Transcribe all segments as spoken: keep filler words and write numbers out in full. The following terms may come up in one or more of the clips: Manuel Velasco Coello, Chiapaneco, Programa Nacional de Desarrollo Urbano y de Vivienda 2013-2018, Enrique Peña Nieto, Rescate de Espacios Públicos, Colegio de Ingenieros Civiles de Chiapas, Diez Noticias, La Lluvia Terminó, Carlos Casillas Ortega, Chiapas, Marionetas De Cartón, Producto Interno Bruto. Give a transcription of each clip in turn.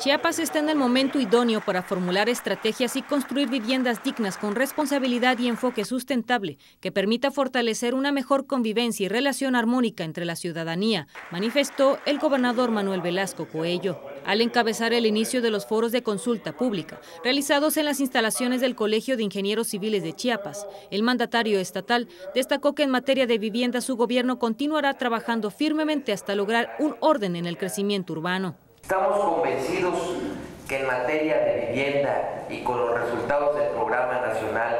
Chiapas está en el momento idóneo para formular estrategias y construir viviendas dignas con responsabilidad y enfoque sustentable que permita fortalecer una mejor convivencia y relación armónica entre la ciudadanía, manifestó el gobernador Manuel Velasco Coello al encabezar el inicio de los foros de consulta pública realizados en las instalaciones del Colegio de Ingenieros Civiles de Chiapas. El mandatario estatal destacó que en materia de vivienda su gobierno continuará trabajando firmemente hasta lograr un orden en el crecimiento urbano. Estamos convencidos que en materia de vivienda y con los resultados del Programa Nacional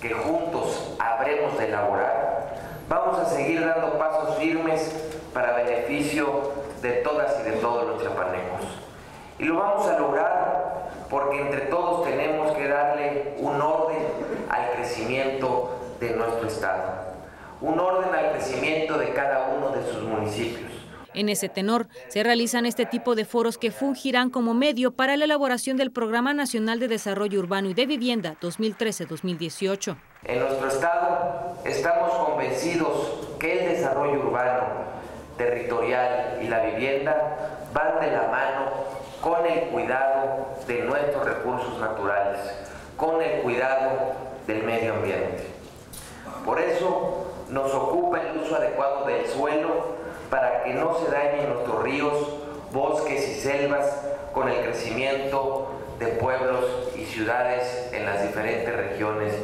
que juntos habremos de elaborar, vamos a seguir dando pasos firmes para beneficio de todas y de todos los chiapanecos. Y lo vamos a lograr porque entre todos tenemos que darle un orden al crecimiento de nuestro estado, un orden al crecimiento de cada uno de sus municipios. En ese tenor, se realizan este tipo de foros que fungirán como medio para la elaboración del Programa Nacional de Desarrollo Urbano y de Vivienda dos mil trece a dos mil dieciocho. En nuestro estado estamos convencidos que el desarrollo urbano, territorial y la vivienda van de la mano con el cuidado de nuestros recursos naturales, con el cuidado del medio ambiente. Por eso nos ocupa el uso adecuado del suelo, para que no se dañen nuestros ríos, bosques y selvas con el crecimiento de pueblos y ciudades en las diferentes regiones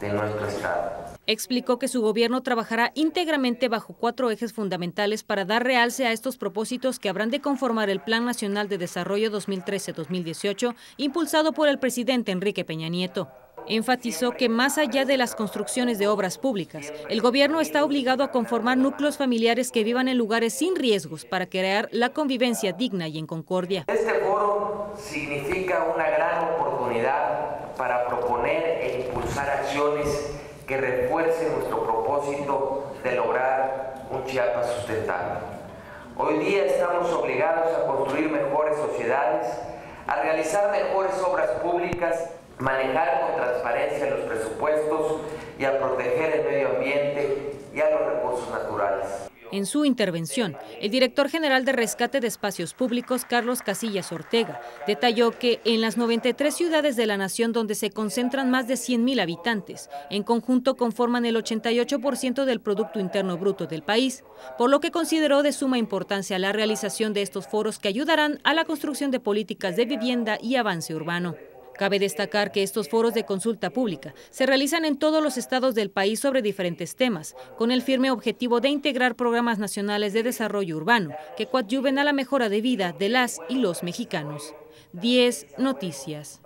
de nuestro estado. Explicó que su gobierno trabajará íntegramente bajo cuatro ejes fundamentales para dar realce a estos propósitos que habrán de conformar el Plan Nacional de Desarrollo dos mil trece a dos mil dieciocho, impulsado por el presidente Enrique Peña Nieto. Enfatizó que más allá de las construcciones de obras públicas, el gobierno está obligado a conformar núcleos familiares que vivan en lugares sin riesgos para crear la convivencia digna y en concordia. Este foro significa una gran oportunidad para proponer e impulsar acciones que refuercen nuestro propósito de lograr un Chiapas sustentable. Hoy día estamos obligados a construir mejores sociedades, a realizar mejores obras públicas, manejar con transparencia los presupuestos y a proteger el medio ambiente y a los recursos naturales. En su intervención, el director general de Rescate de Espacios Públicos, Carlos Casillas Ortega, detalló que en las noventa y tres ciudades de la nación donde se concentran más de cien mil habitantes, en conjunto conforman el ochenta y ocho por ciento del Producto Interno Bruto del país, por lo que consideró de suma importancia la realización de estos foros que ayudarán a la construcción de políticas de vivienda y avance urbano. Cabe destacar que estos foros de consulta pública se realizan en todos los estados del país sobre diferentes temas, con el firme objetivo de integrar programas nacionales de desarrollo urbano que coadyuven a la mejora de vida de las y los mexicanos. diez Noticias.